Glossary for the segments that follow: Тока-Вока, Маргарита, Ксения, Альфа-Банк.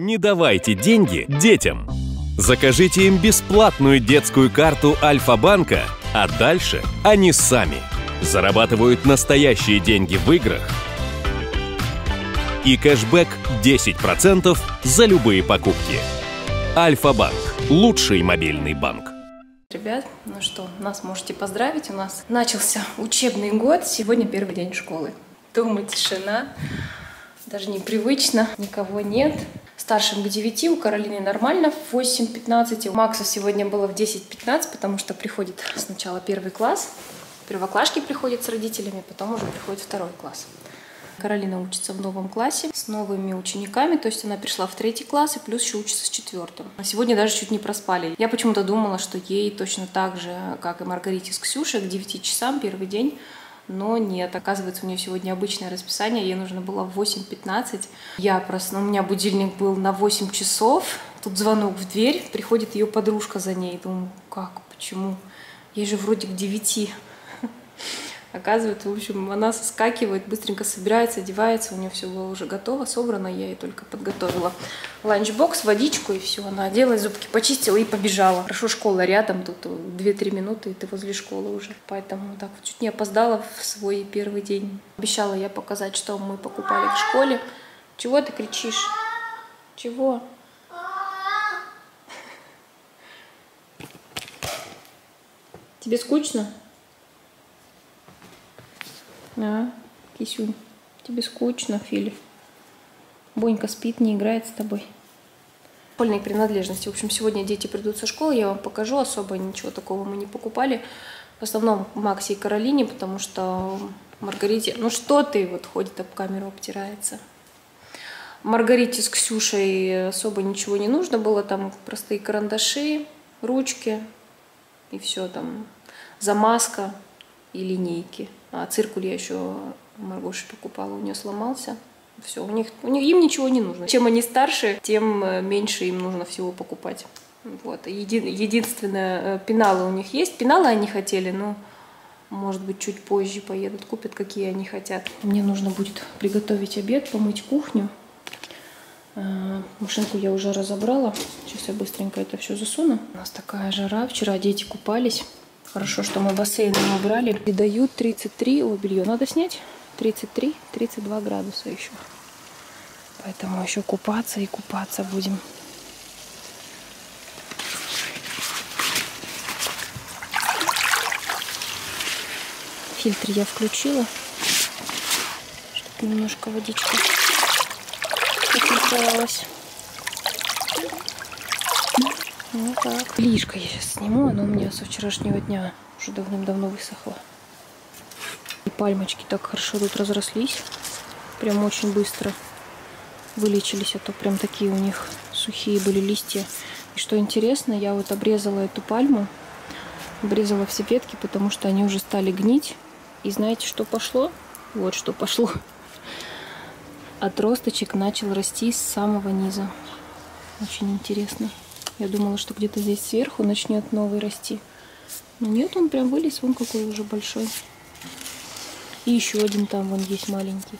Не давайте деньги детям. Закажите им бесплатную детскую карту Альфа-Банка, а дальше они сами зарабатывают настоящие деньги в играх и кэшбэк 10% за любые покупки. Альфа-Банк – лучший мобильный банк. Ребят, ну что, нас можете поздравить, у нас начался учебный год, сегодня первый день школы. Дома тишина, даже непривычно, никого нет. Старшим к 9, у Каролины нормально, в 8:15, у Макса сегодня было в 10:15, потому что приходит сначала первый класс, первоклашки приходят с родителями, потом уже приходит второй класс. Каролина учится в новом классе с новыми учениками, то есть она пришла в 3 класс и плюс еще учится с 4. А сегодня даже чуть не проспали. Я почему-то думала, что ей точно так же, как и Маргарите с Ксюшей, к 9 часам первый день, но нет. Оказывается, у нее сегодня обычное расписание, ей нужно было в 8:15. Я проснулась, у меня будильник был на 8 часов, тут звонок в дверь, приходит ее подружка за ней. Думаю, как, почему? Ей же вроде к 9. Оказывается, в общем, она соскакивает, быстренько собирается, одевается, у нее все было уже готово, собрано, я ей только подготовила ланчбокс, водичку, и все, она оделась, зубки почистила и побежала. Хорошо, школа рядом, тут 2-3 минуты, и ты возле школы уже, поэтому так вот чуть не опоздала в свой первый день. Обещала я показать, что мы покупали в школе. Чего ты кричишь? Чего? Тебе скучно? А, Кисюнь, тебе скучно, Фили? Бонька спит, не играет с тобой. Школьные принадлежности. В общем, сегодня дети придут со школы, я вам покажу. Особо ничего такого мы не покупали. В основном Максе и Каролине, потому что Маргарите... Ну что ты, вот ходит об камеру, обтирается. Маргарите с Ксюшей особо ничего не нужно было. Там простые карандаши, ручки и все там. Замазка и линейки. А циркуль я еще Маргоше покупала, у нее сломался. Все, у них им ничего не нужно. Чем они старше, тем меньше им нужно всего покупать. Вот. Единственное, пеналы у них есть. Пеналы они хотели, но, может быть, чуть позже поедут, купят, какие они хотят. Мне нужно будет приготовить обед, помыть кухню. Машинку я уже разобрала. Сейчас я быстренько это все засуну. У нас такая жара. Вчера дети купались. Хорошо, что мы бассейн убрали. И дают 33, о, белье надо снять, 33-32 градуса еще. Поэтому еще купаться и купаться будем. Фильтр я включила, чтобы немножко водичка отфильтровалась. Ну так. Лишко я сейчас сниму, оно у меня со вчерашнего дня уже давным-давно высохло. И пальмочки так хорошо тут разрослись. Прям очень быстро вылечились, а то прям такие у них сухие были листья. И что интересно, я вот обрезала эту пальму, обрезала все ветки, потому что они уже стали гнить. И знаете, что пошло? Вот что пошло. От росточек начал расти с самого низа. Очень интересно. Я думала, что где-то здесь сверху начнет новый расти. Но нет, он прям вылез, вон какой уже большой. И еще один там вон есть маленький.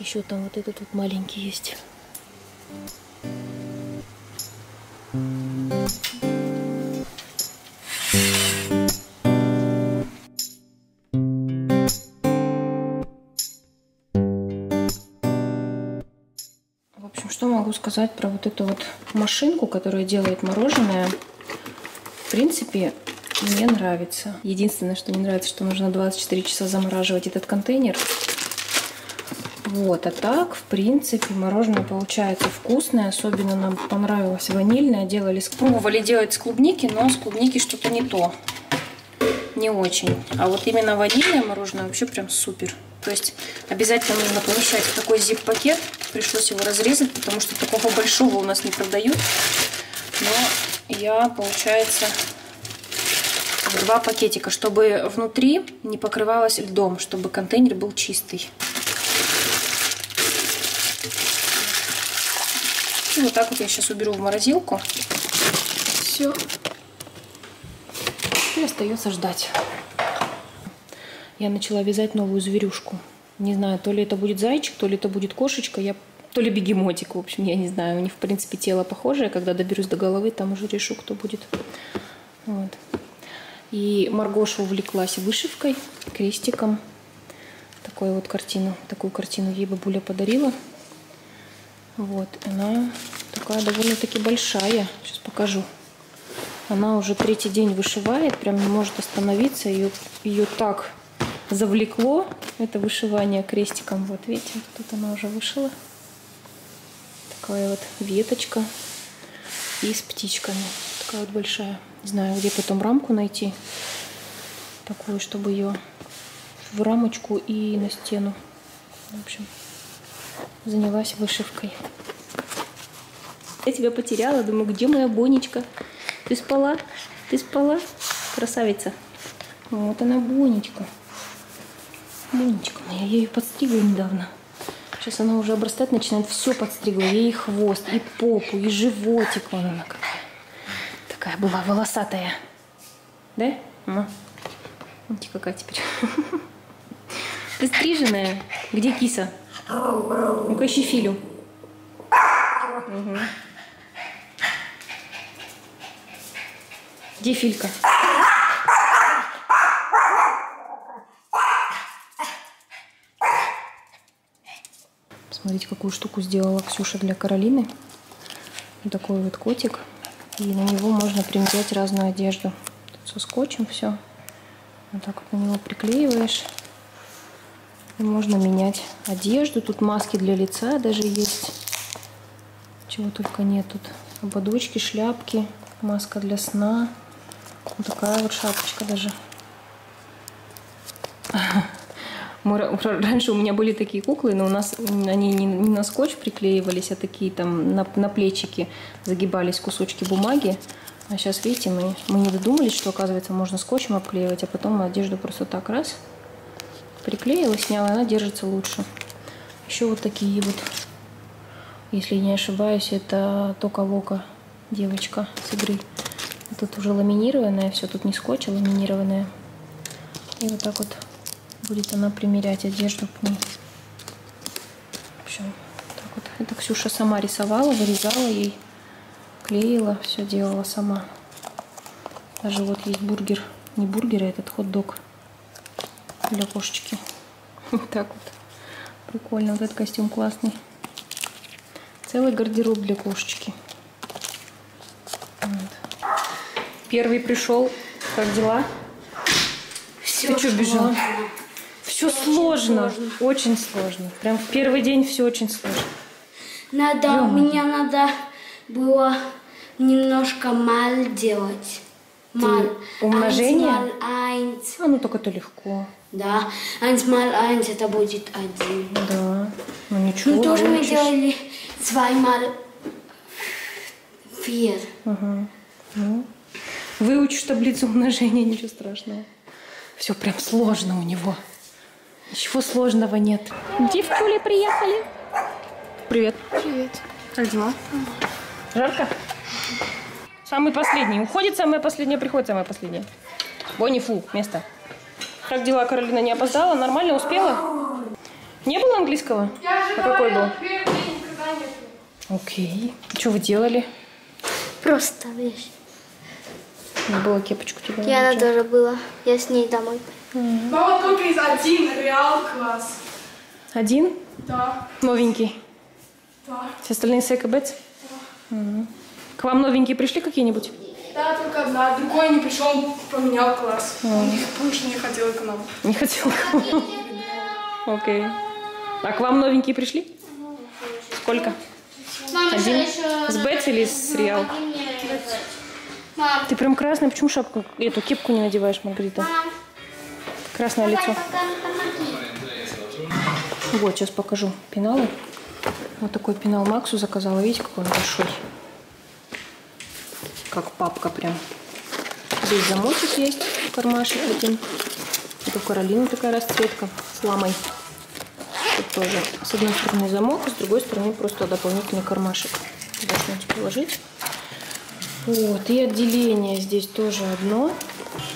Еще там вот этот вот маленький есть. Сказать про вот эту вот машинку, которая делает мороженое. В принципе, мне нравится. Единственное, что не нравится, что нужно 24 часа замораживать этот контейнер. Вот, а так, в принципе, мороженое получается вкусное. Особенно нам понравилось ванильное. Делали с... Пробовали делать с клубники, но с клубники что-то не то. Не очень. А вот именно ванильное мороженое вообще прям супер. То есть обязательно нужно помещать в такой зип-пакет. Пришлось его разрезать, потому что такого большого у нас не продают. Но я, получается, в 2 пакетика, чтобы внутри не покрывалось льдом, чтобы контейнер был чистый. И вот так вот я сейчас уберу в морозилку. Все. И остается ждать. Я начала вязать новую зверюшку. Не знаю, то ли это будет зайчик, то ли это будет кошечка. Я то ли бегемотик, в общем, я не знаю. У них, в принципе, тело похожее. Когда доберусь до головы, там уже решу, кто будет. Вот. И Маргоша увлеклась вышивкой, крестиком. Такую вот картину. Такую картину ей бабуля подарила. Вот. Она такая довольно-таки большая. Сейчас покажу. Она уже третий день вышивает. Прям не может остановиться. Ее так завлекло это вышивание крестиком. Вот видите, тут она уже вышила. Такая вот веточка и с птичками. Такая вот большая. Не знаю, где потом рамку найти. Такую, чтобы ее в рамочку и на стену. В общем, занялась вышивкой. Я тебя потеряла. Думаю, где моя Бонечка? Ты спала? Ты спала? Красавица. Вот она, Бонечка. Бонечка моя. Я ее подстригла недавно. Сейчас она уже обрастать начинает, все подстригла. Ей и хвост, и попу, и животик. Вон она какая. Такая была волосатая. Да? Ну. Видите, какая теперь. Ты стриженная? Где киса? Ну-ка, ищи Филю. Угу. Где Филька? Смотрите, какую штуку сделала Ксюша для Каролины. Вот такой вот котик. И на него можно примерять разную одежду. Тут со скотчем все. Вот так вот на него приклеиваешь. И можно менять одежду. Тут маски для лица даже есть. Чего только нет. Тут ободочки, шляпки, маска для сна. Вот такая вот шапочка даже. Раньше у меня были такие куклы, но у нас они не на скотч приклеивались, а такие там на плечики загибались кусочки бумаги. А сейчас, видите, мы не додумались, что, оказывается, можно скотчем обклеивать, а потом одежду просто так раз приклеила, сняла, и она держится лучше. Еще вот такие вот, если не ошибаюсь, это Тока-Вока, девочка с игры. Тут уже ламинированная, все, тут не скотч, а ламинированная. И вот так вот. Будет она примерять одежду к ней. В общем, так вот. Это Ксюша сама рисовала, вырезала ей, клеила, все делала сама. Даже вот есть бургер. Не бургер, а этот хот-дог для кошечки. Вот так вот. Прикольно. Вот этот костюм классный. Целый гардероб для кошечки. Вот. Первый пришел. Как дела? Все. Ты что бежала? Все сложно, очень сложно. Прям в первый день все очень сложно. Мне надо было немножко мал делать. Мал. Умножение? Eins, mal, eins. А, ну только это легко. Да, eins mal eins, это будет один. Да, ну ничего. Ну тоже мы делали 2 mal 4. Угу. Ну, выучишь таблицу умножения, ничего страшного. Все прям сложно у него. Ничего сложного нет. Девчули приехали. Привет. Привет. Как дела? Жарко? Самый последний. Уходит самое последнее, приходит самое последнее. Бонни, фу, место. Как дела, Каролина, не опоздала? Нормально, успела? Не было английского? Я же говорила, первый день никогда не было. Окей. Что вы делали? Просто вещь. Не было кепочку тебя? Я она тоже была. Я с ней домой. Мама только из 1 реал класс. 1? Да. Новенький? Да. Все остальные СКБЦ? Да. Угу. К вам новенькие пришли какие-нибудь? Да, только одна. Другой не пришел, поменял класс. Он больше не хотел к нам. Не хотел к нам? Окей. А к вам новенькие пришли? Сколько? Один? С Бетс или с Реал? Ты прям красная. Почему шапку, эту кепку не надеваешь, Маргарита? Красное лицо. Вот, сейчас покажу пеналы. Вот такой пенал Максу заказала. Видите, какой он большой. Как папка прям. Здесь замочек есть, кармашек один. Это у Каролины такая расцветка с ламой. Тут тоже с одной стороны замок, с другой стороны просто дополнительный кармашек. Можете положить. Вот, и отделение здесь тоже одно.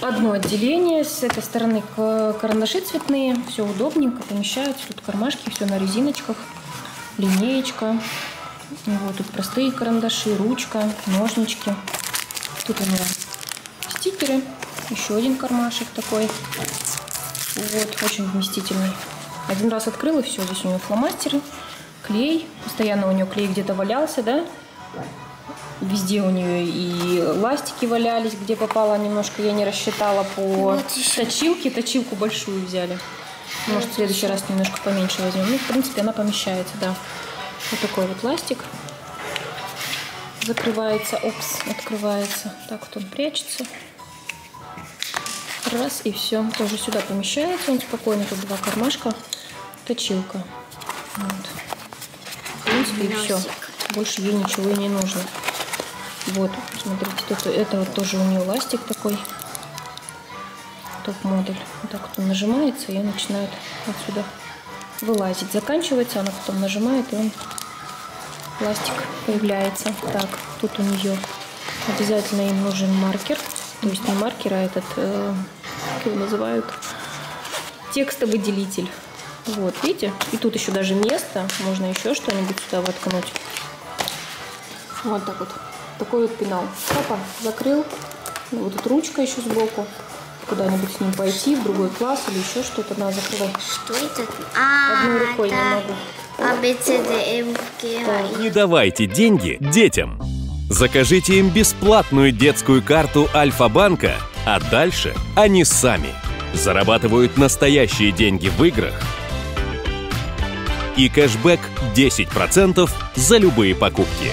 Одно отделение, с этой стороны карандаши цветные, все удобненько помещаются, тут кармашки, все на резиночках. линеечка. Вот тут простые карандаши, ручка, ножнички. Тут у меня стикеры, еще один кармашек такой. Вот, очень вместительный. Один раз открыла, все, здесь у нее фломастеры, клей. Постоянно у нее клей где-то валялся, да? Везде у нее и ластики валялись, где попало немножко, я не рассчитала по точилке. Точилку большую взяли. Может, в следующий раз немножко поменьше возьмем. Ну, в принципе, она помещается, да. Вот такой вот ластик. Закрывается, опс, открывается. Так вот он прячется. Раз, и все. Тоже сюда помещается. Он спокойно, тут два кармашка. Точилка. Вот. В принципе, и все. Больше ей ничего и не нужно. Вот, смотрите, тут это вот тоже у нее ластик такой, топ-модель. Вот так вот он нажимается, и он начинает отсюда вылазить. Заканчивается, она потом нажимает, и он, ластик появляется. Так, тут у нее обязательно им нужен маркер. То есть не маркер, а этот, как его называют, текстовыделитель. Вот, видите? И тут еще даже место, можно еще что-нибудь сюда воткнуть. Вот так вот. Такой вот пенал. Папа закрыл. Вот тут ручка еще сбоку. Куда-нибудь с ним пойти, в другой класс или еще что-то. Надо закрывать. Что это? Одной рукой не могу. Не давайте деньги детям. Закажите им бесплатную детскую карту Альфа-банка, а дальше они сами зарабатывают настоящие деньги в играх и кэшбэк 10% за любые покупки.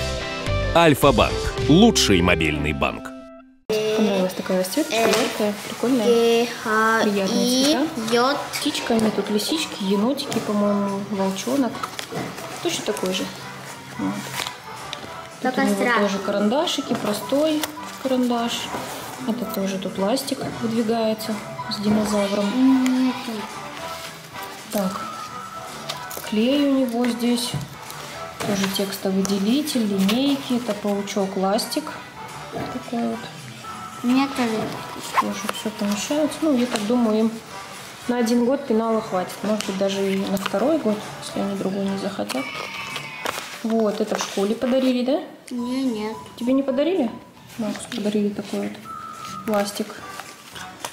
Альфа-банк. Лучший мобильный банк. Понравилась такая расцветка, яркая, прикольная, приятная цвета. Птичками, тут лисички, енотики, по-моему, волчонок. Точно такой же. Вот. Тут у него тоже карандашики, простой карандаш. Это тоже тут пластик выдвигается с динозавром. Так, клей у него здесь. Тоже текстовыделитель, линейки, это паучок, ластик. Такой вот. Мне тоже все помещается. Ну, я так думаю, им на один год пенала хватит. Может быть, даже и на второй год, если они другой не захотят. Вот, это в школе подарили, да? Нет. Тебе не подарили? Максу подарили такой вот ластик.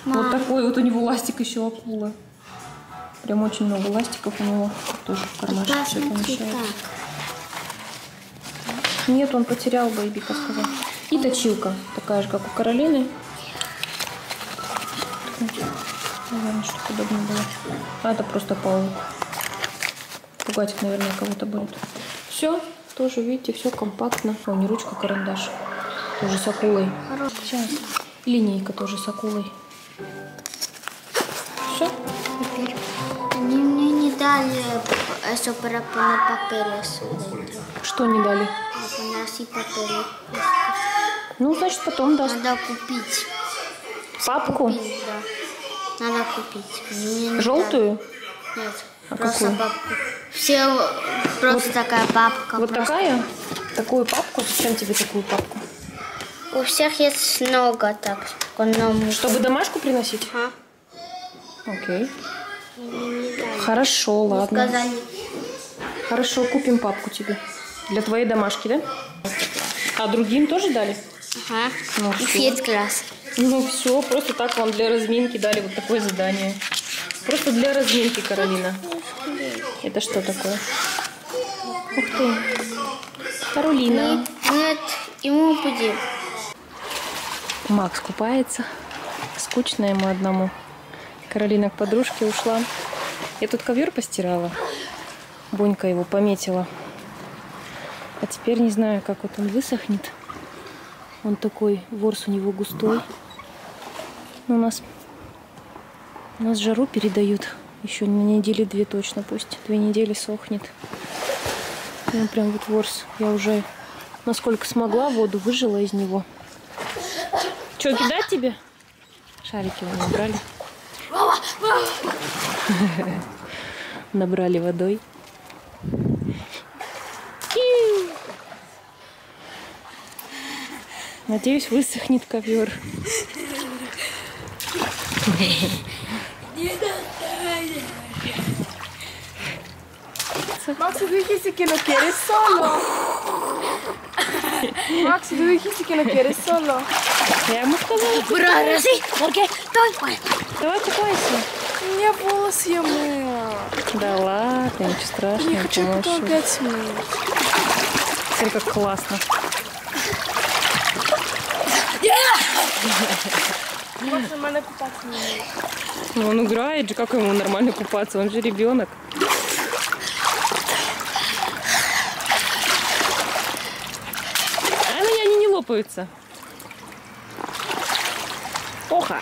Мам. Вот такой вот у него ластик еще акула. Прям очень много ластиков у него. Тоже в кармашке все помещается. Нет, он потерял, бэйбика сказал. И точилка, такая же, как у Каролины. Наверное, что-то удобно было. А это просто паук. Пугать, наверное, кого-то будет. Все, тоже, видите, все компактно. О, не ручка, карандаш. Тоже с акулой. Сейчас. Линейка тоже с акулой. Все. Теперь они мне не дали, чтобы на папире судить. Что не дали? Ну, значит, потом даст. Надо купить. Папку? Купить, да. Надо купить. Мне желтую? Надо. Нет, а просто какую? Папку. Все, просто вот, такая папка. Вот просто такая? Такую папку? Зачем тебе такую папку? У всех есть много так. Чтобы домашку приносить? А. Окей. Хорошо, ладно. Сказали. Хорошо, купим папку тебе. Для твоей домашки, да? А другим тоже дали? Ага. Ну, класс. Ну все, просто так вам для разминки дали вот такое задание. Просто для разминки, Каролина. Это что такое? Ух ты. Каролина. Нет, ему будет. Макс купается. Скучно ему одному. Каролина к подружке ушла. Я тут ковер постирала. Бонька его пометила. А теперь не знаю, как вот он высохнет. Он такой, ворс у него густой. У нас жару передают. Еще на недели две точно пусть. 2 недели сохнет. Он прям вот ворс. Я уже, насколько смогла, воду выжила из него. Че, кидать тебе? Шарики его набрали. Набрали водой. Надеюсь, высохнет ковер. Max, due chisi che lo chiede solo. Max, due chisi che lo chiede solo. Прямо сказала. Брази, окей, давай. Давай купайся. У меня волосы я мыла. Да ладно, ничего страшного. Я хочу потом опять мыть. Смотри, как классно. Можно нормально купаться не умеет. Он играет же, как ему нормально купаться? Он же ребенок. А они не лопаются. Оха!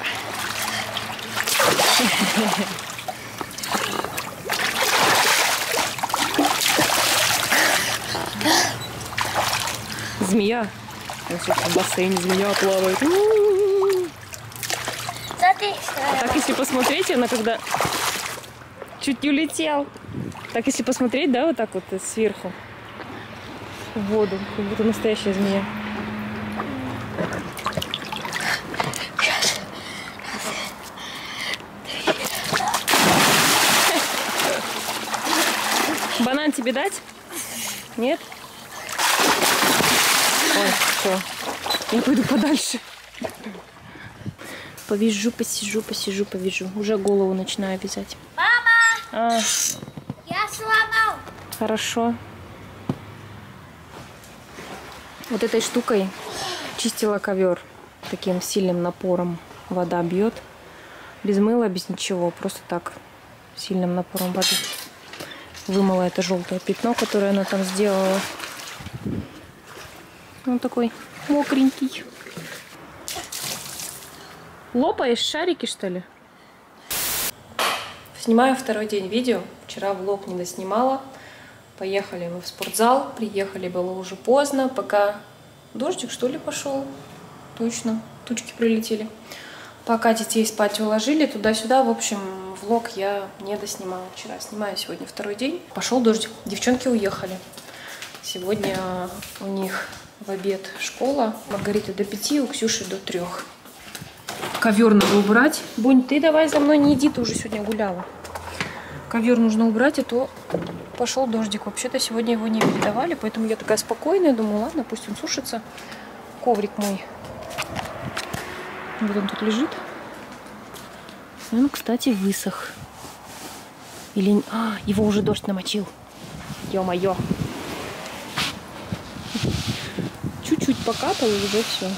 Змея. В бассейне змея плавает. А так, если посмотреть, она когда чуть не улетела. Так, если посмотреть, да, вот так вот сверху в воду, как будто настоящая змея. Банан тебе дать? Нет? Ой, все. Я пойду подальше. Повяжу, посижу, повяжу. Уже голову начинаю вязать. Мама! А. Я сломал! Хорошо. Вот этой штукой чистила ковер. Таким сильным напором вода бьет. Без мыла, без ничего. Просто так сильным напором воды. Вымыла это желтое пятно, которое она там сделала. Он такой мокренький. Лопаешь шарики, что ли? Снимаю второй день видео. Вчера влог не доснимала. Поехали мы в спортзал. Приехали, было уже поздно. Пока дождик, что ли, пошел. Точно, тучки прилетели. Пока детей спать уложили, туда-сюда. В общем, влог я не доснимала вчера. Снимаю сегодня второй день. Пошел дождик. Девчонки уехали. Сегодня у них в обед школа. Маргарита до 5, у Ксюши до 3. Ковер надо убрать. Бунь, ты давай за мной не иди, ты уже сегодня гуляла. Ковер нужно убрать, а то пошел дождик. Вообще-то сегодня его не передавали, поэтому я такая спокойная. Думаю, ладно, пусть он сушится. Коврик мой. Вот он тут лежит. Он, кстати, высох. Или... А, его уже дождь намочил. Ё-моё. Чуть-чуть покапал и уже все.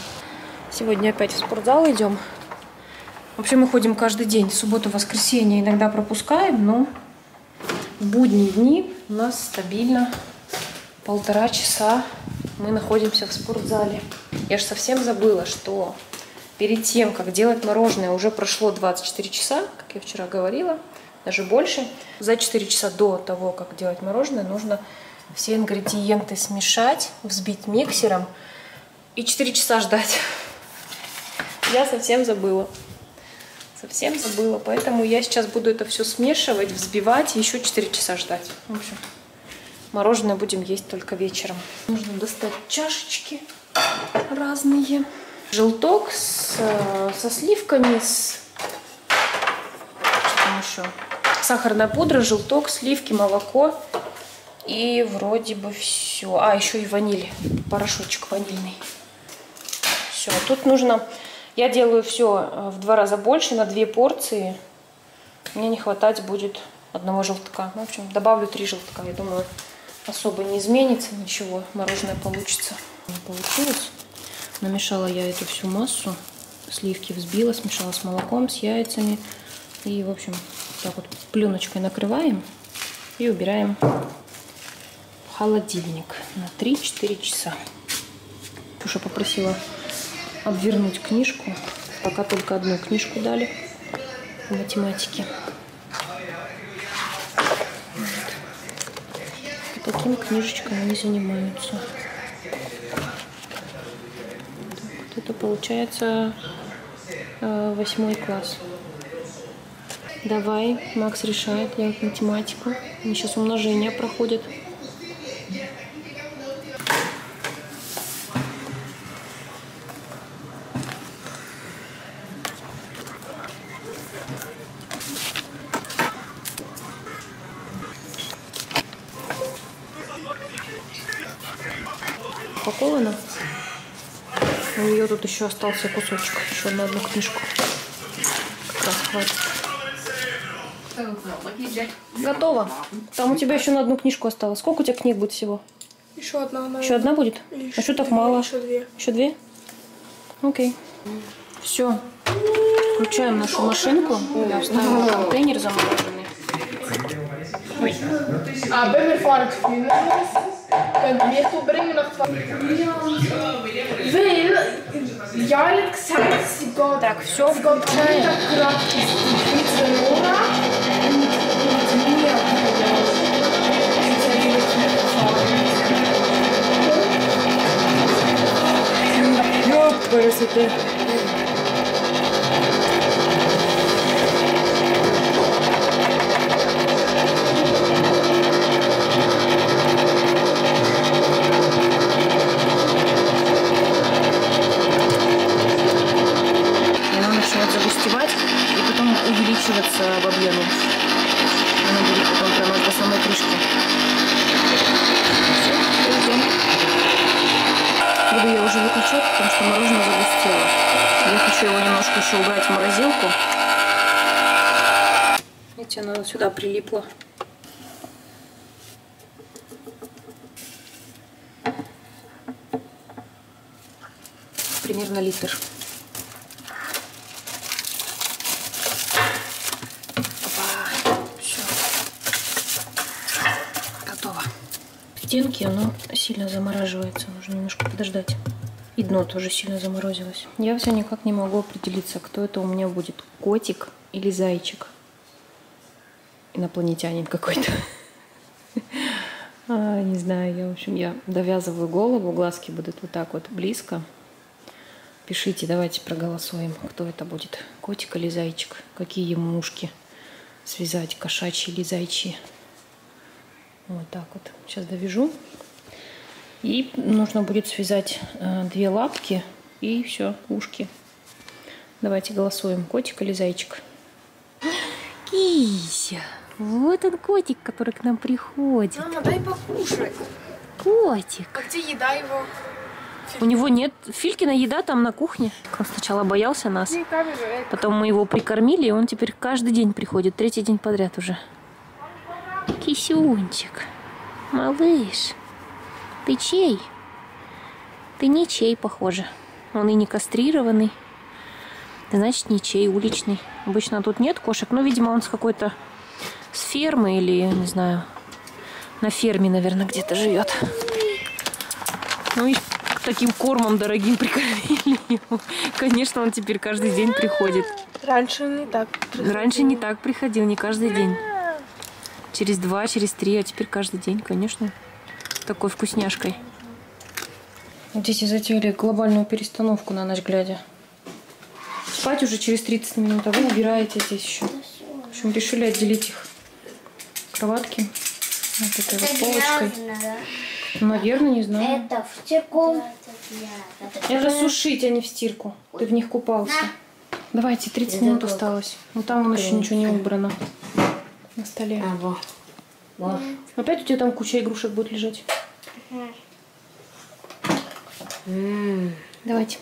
Сегодня опять в спортзал идем. Вообще мы ходим каждый день, субботу, воскресенье иногда пропускаем, но в будние дни у нас стабильно 1,5 часа мы находимся в спортзале. Я же совсем забыла, что перед тем, как делать мороженое, уже прошло 24 часа, как я вчера говорила, даже больше. За 4 часа до того, как делать мороженое, нужно все ингредиенты смешать, взбить миксером и 4 часа ждать. Я совсем забыла. Совсем забыла. Поэтому я сейчас буду это все смешивать, взбивать и еще 4 часа ждать. В общем, мороженое будем есть только вечером. Нужно достать чашечки разные. Желток со сливками, что там еще? Сахарная пудра, желток, сливки, молоко. И вроде бы все. А, еще и ваниль. Порошочек ванильный. Все. Тут нужно... Я делаю все в 2 раза больше, на 2 порции. Мне не хватать будет 1 желтка. В общем, добавлю 3 желтка. Я думаю, особо не изменится ничего. Мороженое получится. Не получилось. Намешала я эту всю массу. Сливки взбила, смешала с молоком, с яйцами. И, в общем, так вот пленочкой накрываем и убираем в холодильник на 3-4 часа. Ксюша попросила обвернуть книжку. Пока только 1 книжку дали по математике. Вот. Такими книжечками они занимаются. Вот это получается 8 класс. Давай, Макс решает. Я вот математику. Они сейчас умножение проходят. упаковано. У нее тут еще остался кусочек, еще на одну книжку. Как раз хватит. Готово. Там у тебя еще на одну книжку осталось. Сколько у тебя книг будет всего? Еще одна. Наверное. Еще одна будет? Еще а что так мало? Еще две. Еще две? Окей. Все. Включаем нашу машинку. Я вставила контейнер замороженный. Ой. Так, все включаем. Красоты. В объеме. Она будет потом прямо до самой крышки. Буду я уже выключать, потому что мороженое загустело. Я хочу его немножко еще убрать в морозилку. Видите, оно сюда прилипло. Примерно литр. Стенки, оно сильно замораживается, нужно немножко подождать. И дно тоже сильно заморозилось. Я все никак не могу определиться, кто это у меня будет, котик или зайчик. Инопланетянин какой-то. Не знаю, я, в общем, я довязываю голову, глазки будут вот так вот близко. Пишите, давайте проголосуем, кто это будет, котик или зайчик. Какие ему ушки связать, кошачьи или зайчьи. Вот так вот. Сейчас довяжу. И нужно будет связать две лапки и все, ушки. Давайте голосуем, котик или зайчик. Кися! Вот он котик, который к нам приходит. Мама, дай покушать. Котик. А где еда его? У него нет. Филькина еда там на кухне. Он сначала боялся нас. Потом мы его прикормили, и он теперь каждый день приходит. Третий день подряд уже. Кисюнчик, малыш, ты чей? Ты ничей, похоже. Он и не кастрированный, значит, ничей, уличный. Обычно тут нет кошек, но, видимо, он с какой-то с фермы или, не знаю, на ферме, наверное, где-то живет. Ну и к таким кормам дорогим прикормили его. Конечно, он теперь каждый день приходит. Раньше не так приходил. Раньше не так приходил, не каждый день. Через два, через три, а теперь каждый день, конечно, такой вкусняшкой. Дети затеяли глобальную перестановку на ночь глядя. Спать уже через 30 минут, а вы убираете здесь еще. В общем, решили отделить их кроватки вот этой вот полочкой. Наверное, не знаю. Это в стирку. Это сушить, а не в стирку. Ты в них купался. Давайте, 30 минут осталось. Но там он еще ничего не убрано. На столе. А, во. Во. Опять у тебя там куча игрушек будет лежать. Давайте.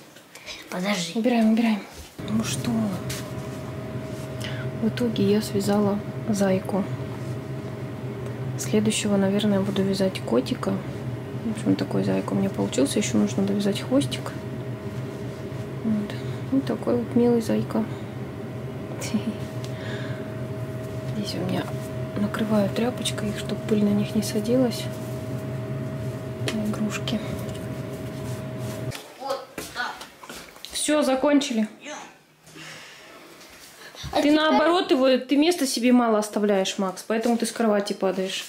Подожди. Убираем, убираем. Ну что? В итоге я связала зайку. Следующего, наверное, буду вязать котика. В общем, такой зайка у меня получился. Еще нужно довязать хвостик. Вот, вот такой вот милый зайка. Здесь у меня накрываю тряпочкой, чтобы пыль на них не садилась. Игрушки. Все, закончили. Ты наоборот его, ты места себе мало оставляешь, Макс, поэтому ты с кровати падаешь.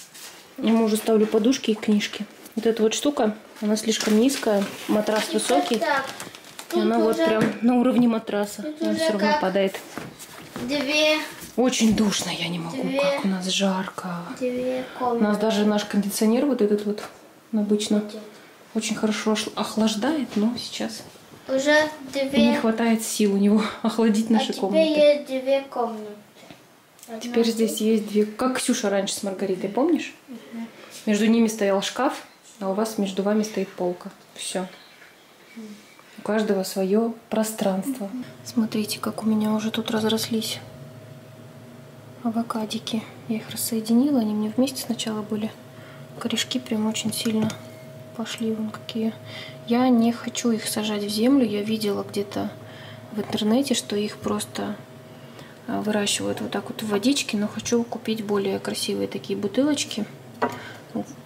Ему уже ставлю подушки и книжки. Вот эта вот штука, она слишком низкая, матрас высокий. И она вот прям на уровне матраса. Он все равно падает. Две. Очень душно, я не могу, как у нас жарко. У нас даже наш кондиционер вот этот вот обычно очень хорошо охлаждает, но сейчас уже не хватает сил у него охладить наши комнаты. Теперь есть две комнаты. Теперь здесь есть две, как Ксюша раньше с Маргаритой, помнишь? Между ними стоял шкаф, а у вас между вами стоит полка. Все. У каждого свое пространство. Смотрите, как у меня уже тут разрослись авокадики. Я их рассоединила, они мне вместе сначала были. Корешки прям очень сильно пошли вон какие. Я не хочу их сажать в землю. Я видела где-то в интернете, что их просто выращивают вот так вот в водичке. Но хочу купить более красивые такие бутылочки,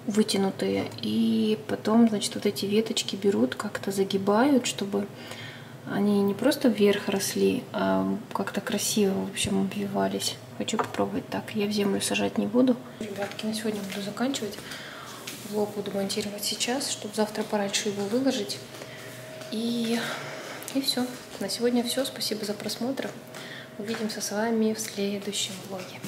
вытянутые. И потом, значит, вот эти веточки берут, как-то загибают, чтобы они не просто вверх росли, а как-то красиво, в общем, обвивались. Хочу попробовать так. Я в землю сажать не буду. Ребятки, на сегодня буду заканчивать. Влог буду монтировать сейчас, чтобы завтра пораньше его выложить. И все. На сегодня все. Спасибо за просмотр. Увидимся с вами в следующем влоге.